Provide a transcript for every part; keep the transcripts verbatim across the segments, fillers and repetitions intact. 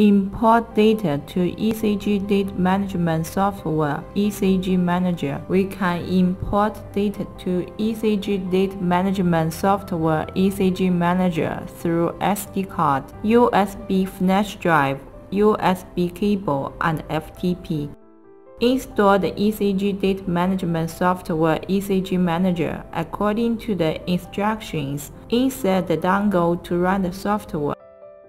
Import data to E C G Data Management Software, E C G Manager. We can import data to E C G Data Management Software, E C G Manager through S D card, U S B flash drive, U S B cable, and F T P. Install the E C G Data Management Software E C G Manager according to the instructions. Insert the dongle to run the software.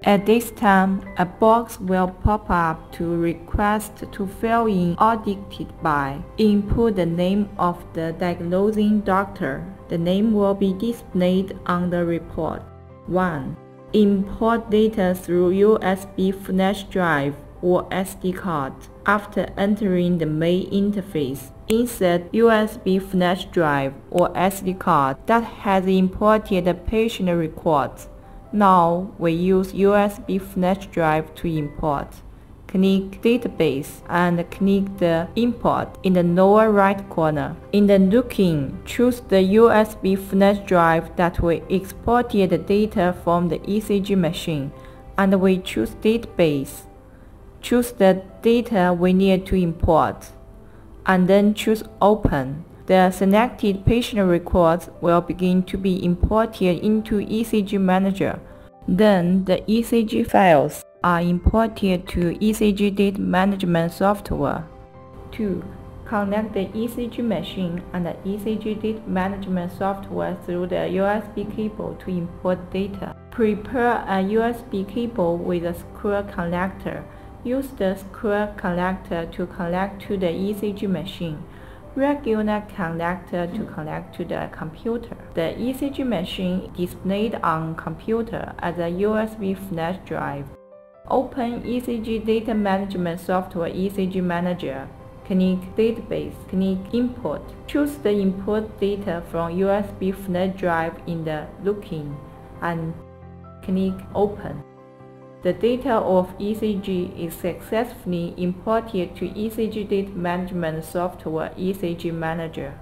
At this time, a box will pop up to request to fill in audited by. Input the name of the diagnosing doctor. The name will be displayed on the report. one. Import data through U S B flash drive or S D card. After entering the main interface, insert U S B flash drive or S D card that has imported the patient records. Now we use U S B flash drive to import. Click Database and click the Import in the lower right corner. In the Looking, choose the U S B flash drive that we exported the data from the E C G machine, and we choose Database. Choose the data we need to import, and then choose Open. The selected patient records will begin to be imported into E C G Manager. Then the E C G files are imported to E C G Data Management Software. two. Connect the E C G machine and the E C G Data Management Software through the U S B cable to import data. Prepare a U S B cable with a square connector. Use the square connector to connect to the E C G machine. Regular connector to connect to the computer. The E C G machine displayed on computer as a U S B flash drive. Open E C G Data Management Software E C G Manager. Click Database. Click Import. Choose the import data from U S B flash drive in the Looking and click Open. The data of E C G is successfully imported to E C G Data Management Software E C G Manager.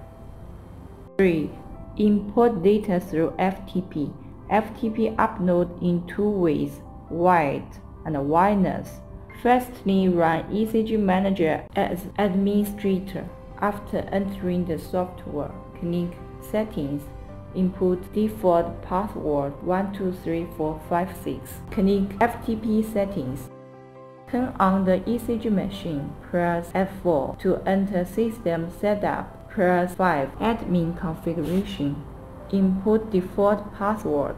three. Import data through F T P. F T P upload in two ways, wide and wireless. Firstly, run E C G Manager as administrator. After entering the software, click Settings. Input default password one two three four five six. Click F T P settings. Turn on the E C G machine. Press F four to enter system setup. Press five admin configuration. Input default password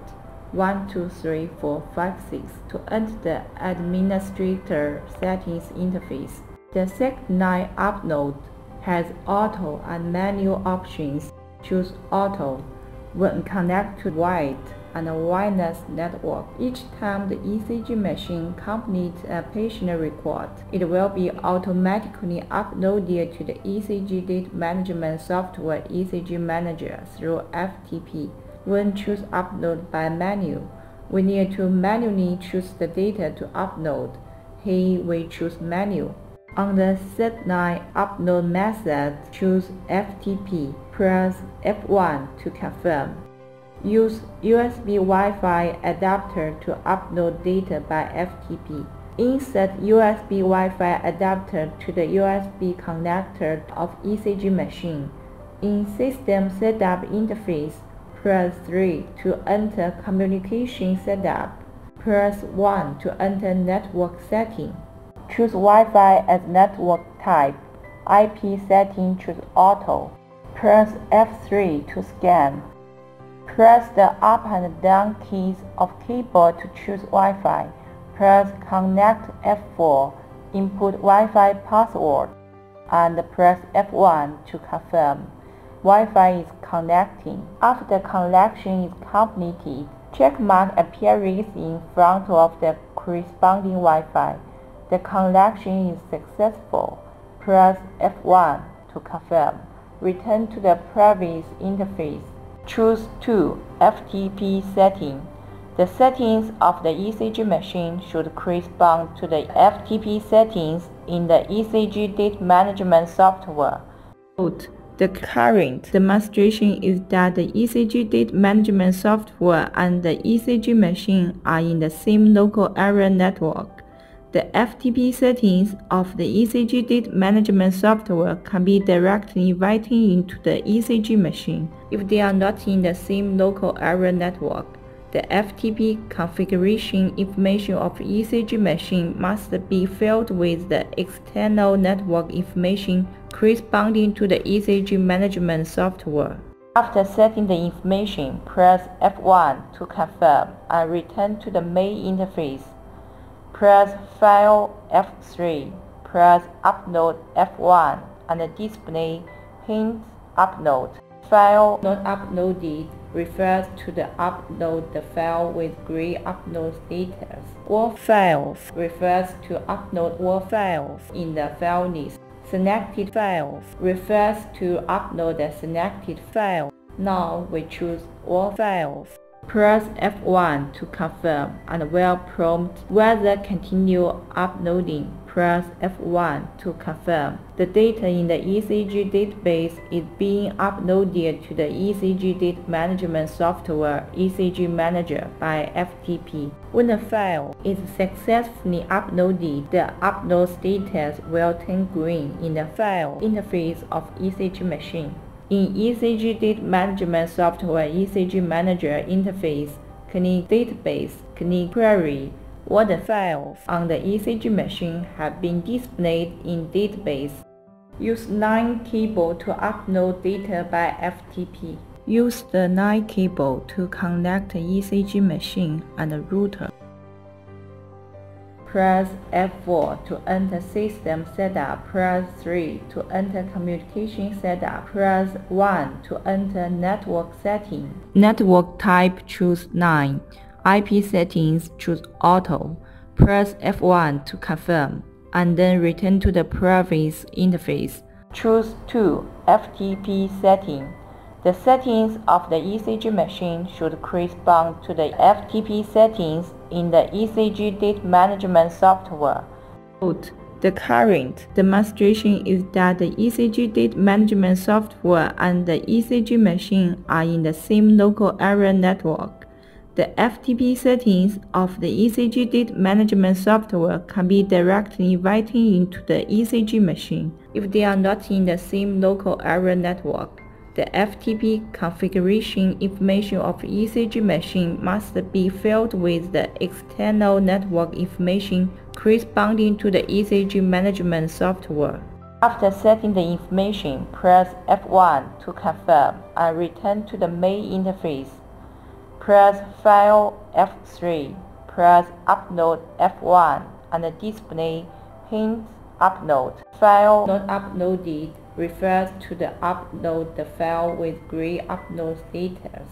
one two three four five six to enter the administrator settings interface. The second line upload has auto and manual options. Choose auto. When connect to wide and wireless network, each time the E C G machine completes a patient record, it will be automatically uploaded to the E C G Data Management Software E C G Manager through F T P. When choose Upload by menu, we need to manually choose the data to upload. Here we choose Menu. On the third line upload method, choose F T P. Press F one to confirm. Use U S B Wi-Fi adapter to upload data by F T P. Insert U S B Wi-Fi adapter to the U S B connector of E C G machine. In System Setup interface, press three to enter Communication Setup. Press one to enter Network Setting. Choose Wi-Fi as network type. I P setting, choose Auto. Press F three to scan. Press the up and down keys of keyboard to choose Wi-Fi. Press Connect F four, input Wi-Fi password, and press F one to confirm. Wi-Fi is connecting. After connection is completed, check mark appears in front of the corresponding Wi-Fi. The connection is successful. Press F one to confirm. Return to the previous interface. Choose two F T P setting. The settings of the E C G machine should correspond to the F T P settings in the E C G Data Management Software. Note: the current demonstration is that the E C G Data Management Software and the E C G machine are in the same local area network. The F T P settings of the E C G data management software can be directly written into the E C G machine if they are not in the same local area network. The F T P configuration information of E C G machine must be filled with the external network information corresponding to the E C G management software. After setting the information, press F one to confirm and return to the main interface. Press File F three, press Upload F one, and display Hint Upload. File not uploaded refers to the upload the file with gray upload status. All files refers to upload all files in the file list. Selected files refers to upload the selected file. Now we choose all files. Press F one to confirm and will prompt whether continue uploading. Press F one to confirm. The data in the E C G database is being uploaded to the E C G Data Management Software E C G Manager by F T P. When the file is successfully uploaded, the upload status will turn green in the file interface of E C G machine. In E C G Data Management Software E C G Manager interface, click Database, click Query. All the files on the E C G machine have been displayed in database. Use line cable to upload data by F T P. Use the line cable to connect E C G machine and the router. Press F four to enter System Setup, press three to enter Communication Setup, press one to enter Network Setting. Network type, choose nine. I P settings, choose Auto. Press F one to confirm, and then return to the previous interface. Choose two, F T P setting. The settings of the E C G machine should correspond to the F T P settings in the E C G data management software. Note: the current demonstration is that the E C G data management software and the E C G machine are in the same local area network. The F T P settings of the E C G data management software can be directly written into the E C G machine if they are not in the same local area network. The F T P configuration information of E C G machine must be filled with the external network information corresponding to the E C G management software. After setting the information, press F one to confirm and return to the main interface. Press File F three, press Upload F one, and display Hint Upload. File not uploaded refers to the upload the file with gray upload status.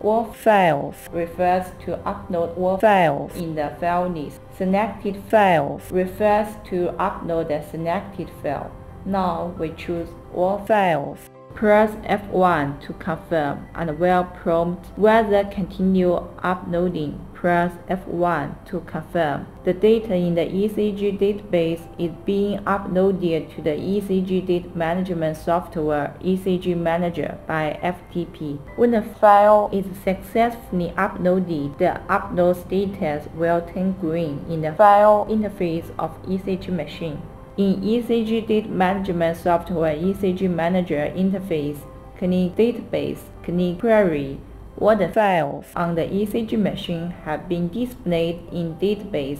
All files refers to upload all files in the file list. Selected files refers to upload the selected file. Now we choose all files. Press F one to confirm and will prompt whether continue uploading. Press F one to confirm. The data in the E C G database is being uploaded to the E C G Data Management Software E C G Manager by F T P. When the file is successfully uploaded, the upload status will turn green in the file interface of E C G machine. In E C G Data Management Software E C G Manager interface, click Database, click Query. All the files on the E C G machine have been displayed in database.